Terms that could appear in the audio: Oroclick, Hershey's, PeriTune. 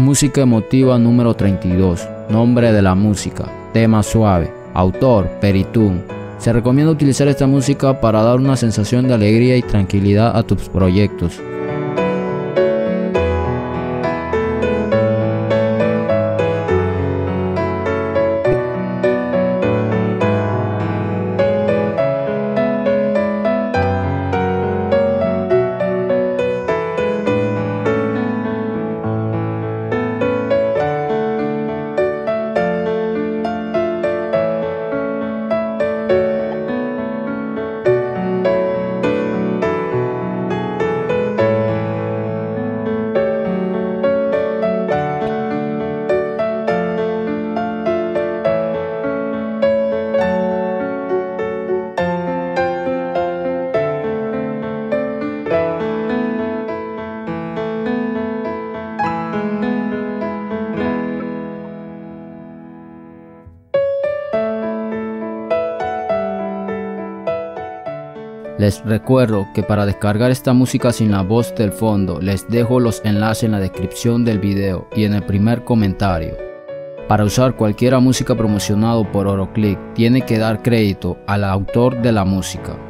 Música emotiva número 32. Nombre de la música. Tema suave. Autor: PeriTune. Se recomienda utilizar esta música para dar una sensación de alegría y tranquilidad a tus proyectos. Les recuerdo que para descargar esta música sin la voz del fondo, les dejo los enlaces en la descripción del video y en el primer comentario. Para usar cualquier música promocionado por Oroclick, tiene que dar crédito al autor de la música.